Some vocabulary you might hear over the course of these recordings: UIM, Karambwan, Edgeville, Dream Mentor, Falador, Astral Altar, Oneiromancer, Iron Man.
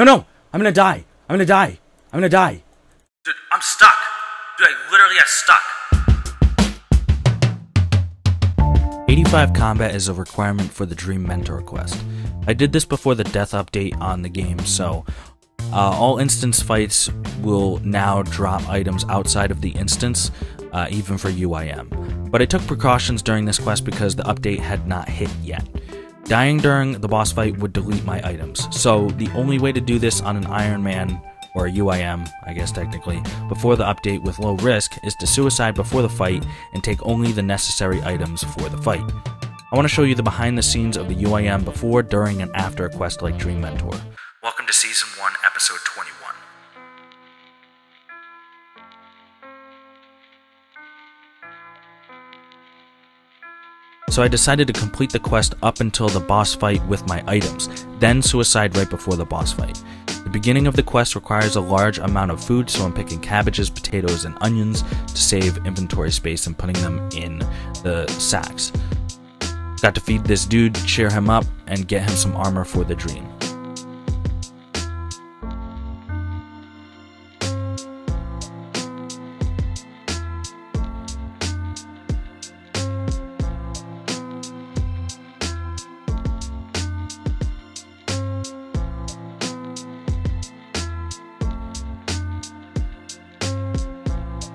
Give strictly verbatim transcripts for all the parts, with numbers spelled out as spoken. No, no! I'm gonna die! I'm gonna die! I'm gonna die! Dude, I'm stuck! Dude, I literally am stuck! eighty-five combat is a requirement for the Dream Mentor quest. I did this before the death update on the game, so uh, all instance fights will now drop items outside of the instance, uh, even for U I M. But I took precautions during this quest because the update had not hit yet. Dying during the boss fight would delete my items, so the only way to do this on an Iron Man, or a U I M, I guess technically, before the update with low risk is to suicide before the fight and take only the necessary items for the fight. I want to show you the behind the scenes of the U I M before, during, and after a quest like Dream Mentor. Welcome to Season one, Episode twenty-one. So I decided to complete the quest up until the boss fight with my items, then suicide right before the boss fight. The beginning of the quest requires a large amount of food, so I'm picking cabbages, potatoes, and onions to save inventory space and putting them in the sacks. Got to feed this dude, cheer him up, and get him some armor for the dream.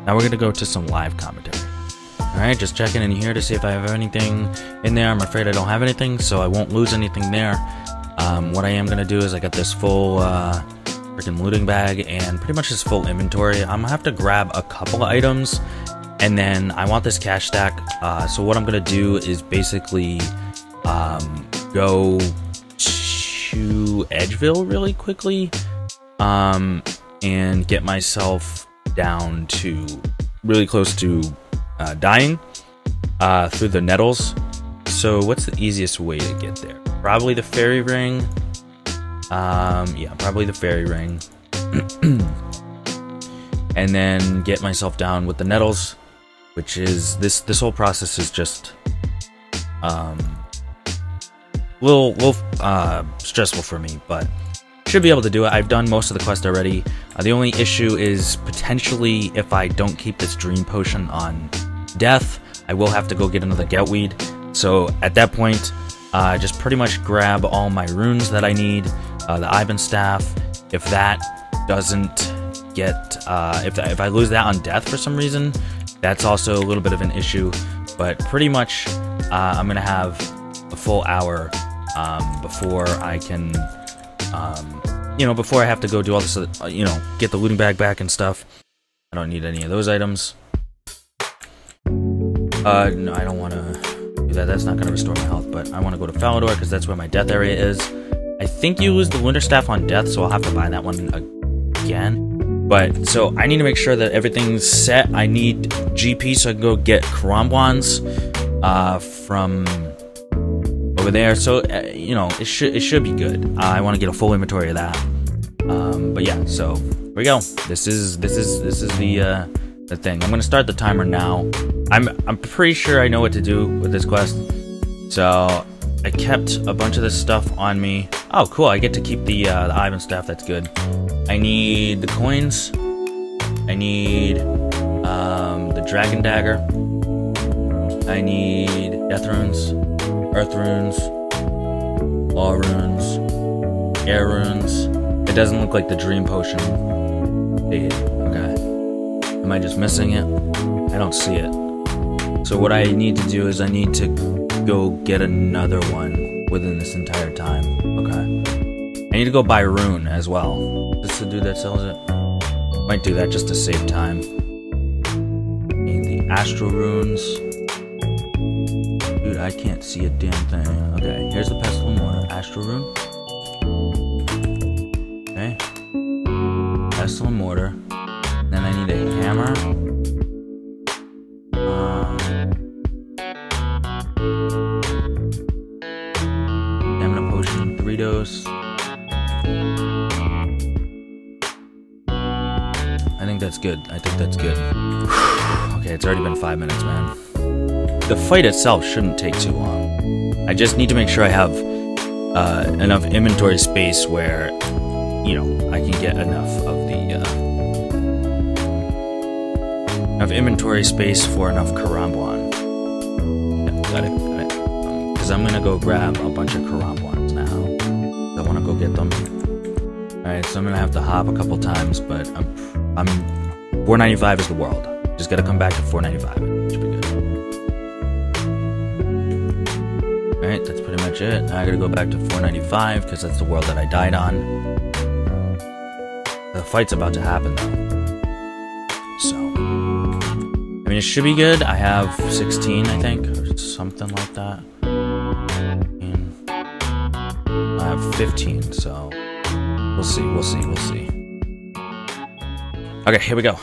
Now we're going to go to some live commentary. Alright, just checking in here to see if I have anything in there. I'm afraid I don't have anything, so I won't lose anything there. Um, what I am going to do is I got this full uh, freaking looting bag and pretty much this full inventory. I'm going to have to grab a couple of items, and then I want this cash stack. Uh, so what I'm going to do is basically um, go to Edgeville really quickly um, and get myself down to really close to uh, dying uh, through the nettles. So what's the easiest way to get there? Probably the fairy ring. Um, yeah, probably the fairy ring. And then get myself down with the nettles, which is this this whole process is just um, little, little uh, stressful for me, but should be able to do it. I've done most of the quest already. Uh, the only issue is potentially if I don't keep this dream potion on death, I will have to go get another goutweed. So at that point, I uh, just pretty much grab all my runes that I need, uh, the Ivan staff. If that doesn't get, uh, if, if I lose that on death for some reason, that's also a little bit of an issue. But pretty much, uh, I'm gonna have a full hour um, before I can. Um, you know, before I have to go do all this, uh, you know, get the looting bag back and stuff. I don't need any of those items. Uh, no, I don't want to do that. That's not going to restore my health, but I want to go to Falador because that's where my death area is. I think you lose the Winter Staff on death, so I'll have to buy that one again. But, so I need to make sure that everything's set. I need G P so I can go get Karambwans, uh, from there, so uh, you know, it should it should be good. uh, I want to get a full inventory of that, um but yeah, so here we go. This is this is this is the uh the thing. I'm gonna start the timer now. I'm i'm pretty sure I know what to do with this quest, so I kept a bunch of this stuff on me. Oh cool, I get to keep the uh the Ivan staff. That's good. I need the coins, I need um the dragon dagger, I need death runes, earth runes, law runes, air runes. It doesn't look like the dream potion. Okay. Am I just missing it? I don't see it. So what I need to do is I need to go get another one within this entire time. Okay. I need to go buy rune as well. Is this the dude that sells it? Might do that just to save time. Need the astral runes. Dude, I can't see a damn thing. Okay, here's the pestle mortar. Astral rune. Okay. Pestle mortar. Then I need a hammer. Um. Stamina potion, three dose. I think that's good. I think that's good. Okay, it's already been five minutes, man. The fight itself shouldn't take too long. I just need to make sure I have uh, enough inventory space where you know, I can get enough of the, uh, have inventory space for enough Karambwan. Yeah, got it, got it. Um, Cause I'm gonna go grab a bunch of Karambwans now. I wanna go get them. Alright, so I'm gonna have to hop a couple times, but I'm, I'm, four ninety-five is the world. Just gotta come back to four ninety-five, it should be good. Alright, that's pretty much it. Now I gotta go back to four ninety-five, because that's the world that I died on. The fight's about to happen, though. So, I mean, it should be good. I have sixteen, I think, or something like that. I have fifteen, so we'll see, we'll see, we'll see. Okay, here we go.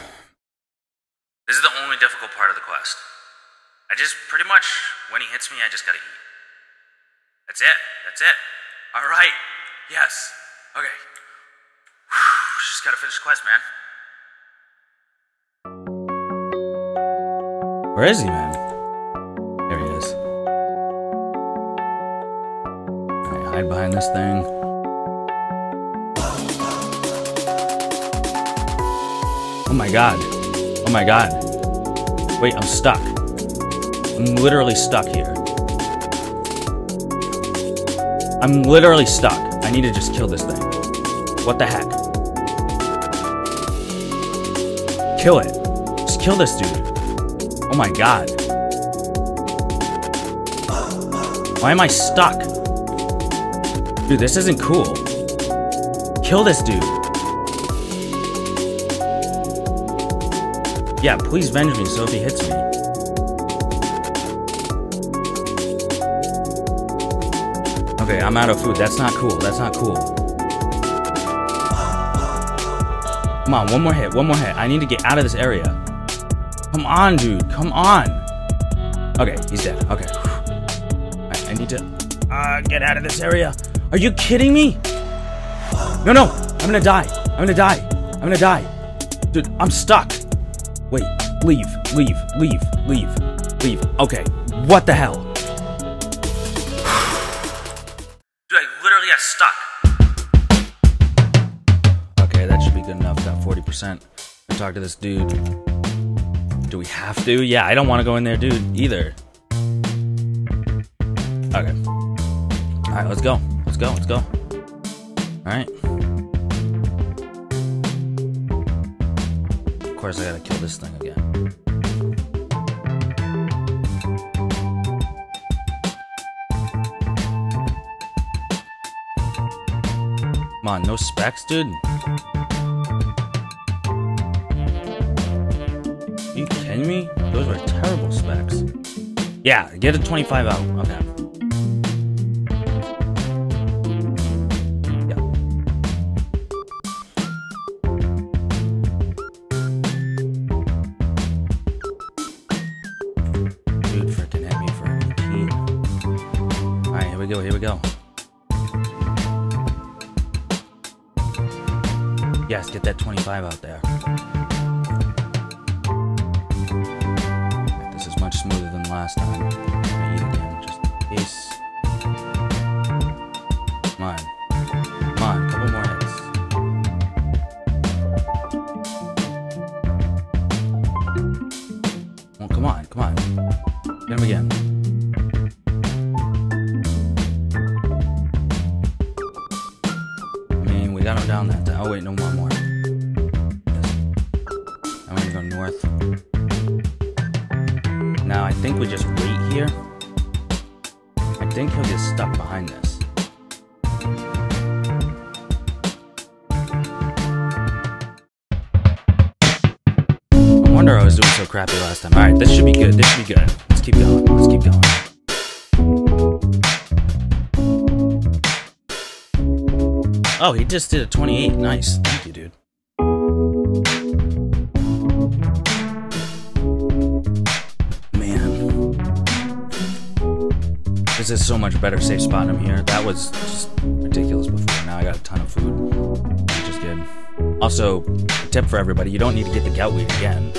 This is the only difficult part of the quest. I just pretty much, when he hits me, I just gotta eat. That's it. That's it. All right. Yes. Okay. Whew, just gotta finish the quest, man. Where is he, man? There he is. All right, hide behind this thing. Oh my god. Oh my god. Wait, I'm stuck. I'm literally stuck here. I'm literally stuck. I need to just kill this thing. What the heck? Kill it. Just kill this dude. Oh my god. Why am I stuck? Dude, this isn't cool. Kill this dude. Yeah, please venge me so if he hits me. Okay, I'm out of food. That's not cool. That's not cool. Come on, one more hit. One more hit. I need to get out of this area. Come on, dude. Come on. Okay, he's dead. Okay. Right, I need to uh, get out of this area. Are you kidding me? No, no. I'm gonna die. I'm gonna die. I'm gonna die. Dude, I'm stuck. Wait, leave, leave, leave, leave, leave. Okay, what the hell? Dude, I literally got stuck. Okay, that should be good enough. Got forty percent. I talk to this dude. Do we have to? Yeah, I don't want to go in there, dude, either. Okay. All right, let's go. Let's go, let's go. All right. Of course I gotta kill this thing again. Come on, no specs, dude? Are you kidding me? Those were terrible specs. Yeah, get a twenty-five out. Okay. Here we go. Yes, get that twenty-five out there. This is much smoother than last time. I'm gonna eat again, just in case. Come on. Come on, couple more hits. Well, come on, come on. Get him again. Down that time. Oh wait, no, one more. Yes. I'm gonna go north. Now I think we just wait here. I think he'll get stuck behind this. No wonder I was doing so crappy last time. Alright, this should be good. This should be good. Let's keep going. Let's keep going. Oh, he just did a twenty-eight. Nice. Thank you, dude. Man. This is so much better. Safe spot him here. That was just ridiculous before. Now I got a ton of food, which is good. Also, a tip for everybody. You don't need to get the goutweed again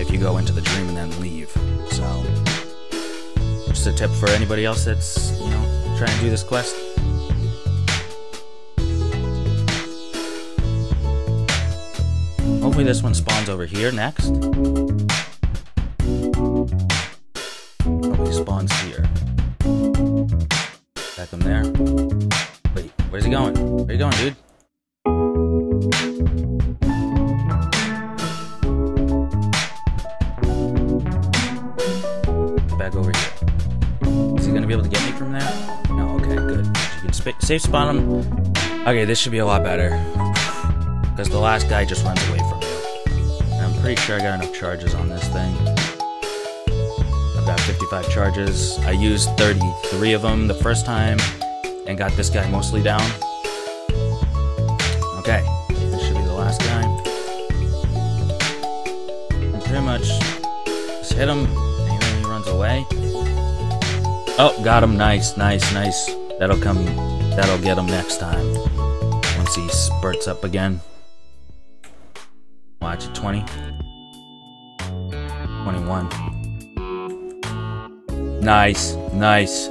if you go into the dream and then leave. So, just a tip for anybody else that's, you know, trying to do this quest. Hopefully this one spawns over here next. Probably spawns here. Back him there. Wait, where's he going? Where you going, dude? Back over here. Is he gonna be able to get me from there? No, okay, good. You can safe spawn him. Okay, this should be a lot better. Because the last guy just runs away from me. And I'm pretty sure I got enough charges on this thing. I've got fifty-five charges. I used thirty-three of them the first time and got this guy mostly down. Okay, this should be the last guy. And pretty much just hit him and he runs away. Oh, got him. Nice, nice, nice. That'll come, that'll get him next time. Once he spurts up again. Watch it, twenty, twenty-one. Nice, nice.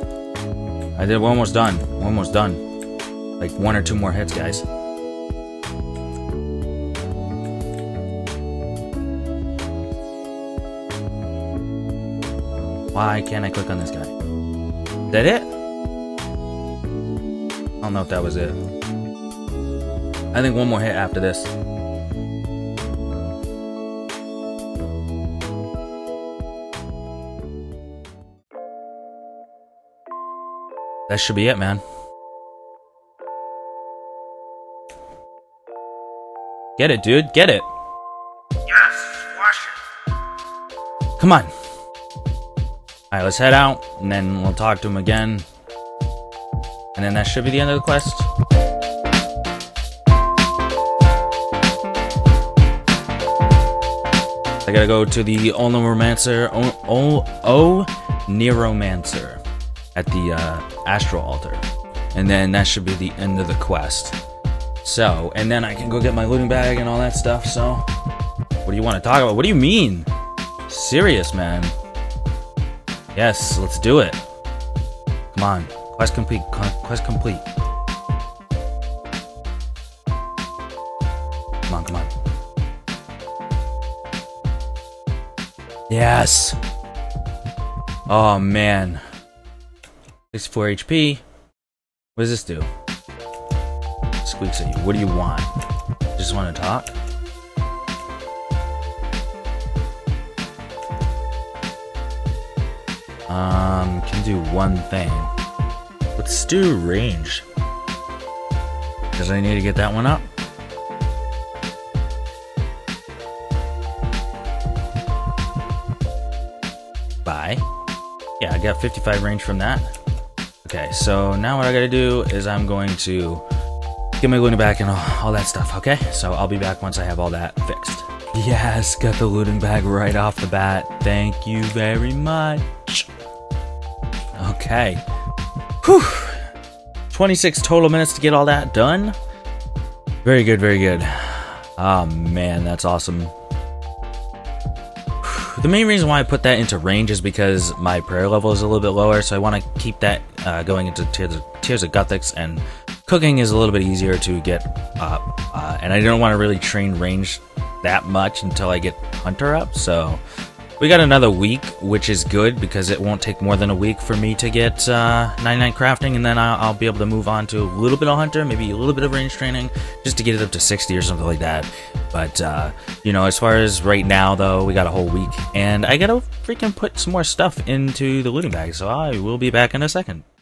I did, we're almost done, we're almost done. Like one or two more hits, guys. Why can't I click on this guy? Is that it? I don't know if that was it. I think one more hit after this. That should be it, man. Get it, dude. Get it. Yes, wash it. Come on. Alright, let's head out, and then we'll talk to him again. And then that should be the end of the quest. I gotta go to the Oneiromancer, Oneiromancer at the uh, Astral Altar. And then that should be the end of the quest. So, and then I can go get my looting bag and all that stuff, so. What do you want to talk about? What do you mean? Serious, man. Yes, let's do it. Come on. Quest complete. Quest complete. Come on, come on. Yes. Oh, man. sixty-four H P. What does this do? Squeaks at you. What do you want? Just want to talk? Um, can do one thing. Let's do range. Because I need to get that one up. Bye. Yeah, I got fifty-five range from that. Okay, so now what I gotta do is I'm going to get my looting back and all, all that stuff, okay? So I'll be back once I have all that fixed. Yes, got the looting bag right off the bat. Thank you very much. Okay. Whew. twenty-six total minutes to get all that done. Very good, very good. Oh man, that's awesome. Whew. The main reason why I put that into range is because my prayer level is a little bit lower, so I want to keep that uh, going into tiers of, tiers of Gothics, and cooking is a little bit easier to get up. Uh, and I don't want to really train range that much until I get Hunter up, so we got another week, which is good because it won't take more than a week for me to get uh, ninety-nine crafting, and then I'll, I'll be able to move on to a little bit of Hunter, maybe a little bit of range training, just to get it up to sixty or something like that. But, uh, you know, as far as right now, though, we got a whole week, and I gotta freaking put some more stuff into the looting bag, so I will be back in a second.